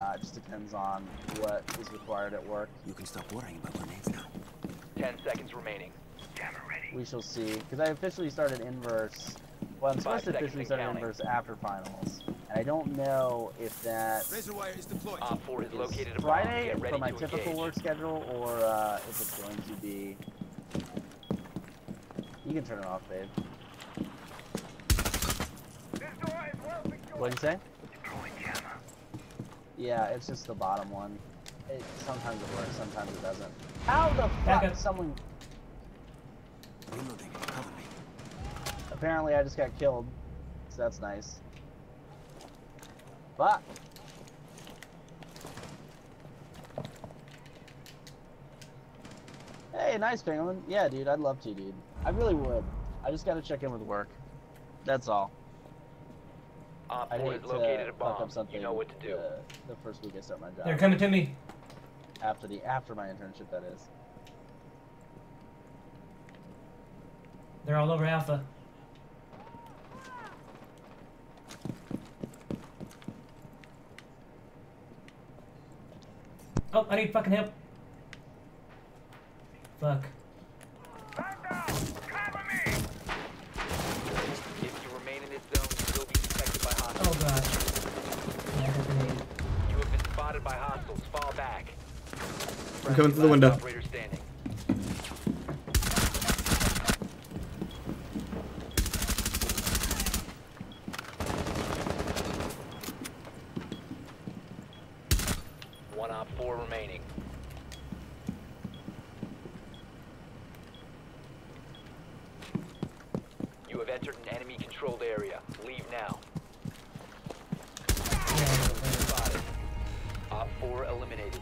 It just depends on what is required at work. You can stop worrying about grenades now. 10 seconds remaining. Damn it, ready. We shall see. Because I officially started Inverse. Well, I'm supposed to officially start Inverse after finals. And I don't know if that is Friday for my typical work schedule, or if it's going to be... You can turn it off, babe. What'd you say? Yeah, it's just the bottom one. Sometimes it works, sometimes it doesn't. How the fuck did someone... Apparently I just got killed, so that's nice. Fuck! Hey, nice penguin. Yeah, dude, I'd love to, dude. I really would. I just gotta check in with work. That's all. I hate to fuck up something. You know what to do. The first week I start my job. They're coming to me. After my internship, that is. They're all over Alpha. Oh, I need fucking help. Fuck. By hostiles, fall back. I'm coming through the window. One op 4 remaining. You have entered an enemy controlled area. Leave now. Op 4 eliminated.